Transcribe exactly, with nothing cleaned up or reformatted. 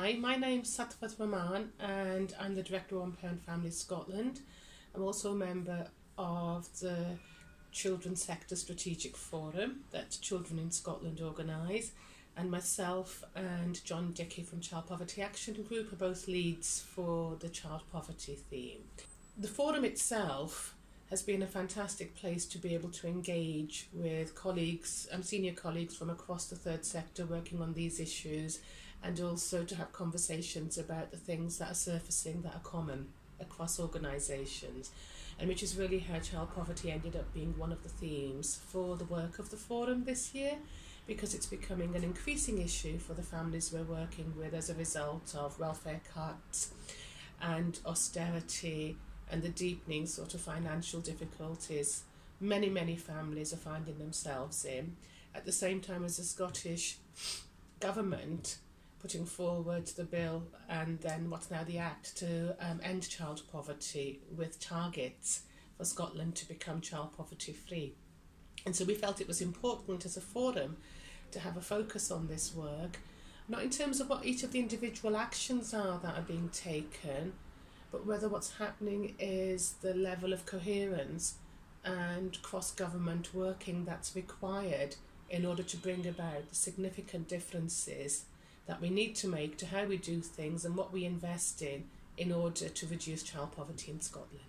Hi, my name's Satwat Rehman and I'm the Director of One Parent Families Scotland. I'm also a member of the Children's Sector Strategic Forum that Children in Scotland organise, and myself and John Dickie from Child Poverty Action Group are both leads for the child poverty theme. The forum itself has been a fantastic place to be able to engage with colleagues and senior colleagues from across the third sector working on these issues, and also to have conversations about the things that are surfacing that are common across organisations, and which is really how child poverty ended up being one of the themes for the work of the forum this year, because it's becoming an increasing issue for the families we're working with as a result of welfare cuts and austerity and the deepening sort of financial difficulties many, many families are finding themselves in, at the same time as the Scottish government putting forward the bill and then what's now the Act to um, end child poverty, with targets for Scotland to become child poverty free. And so we felt it was important as a forum to have a focus on this work, not in terms of what each of the individual actions are that are being taken, but whether what's happening is the level of coherence and cross-government working that's required in order to bring about the significant differences that we need to make to how we do things and what we invest in in order to reduce child poverty in Scotland.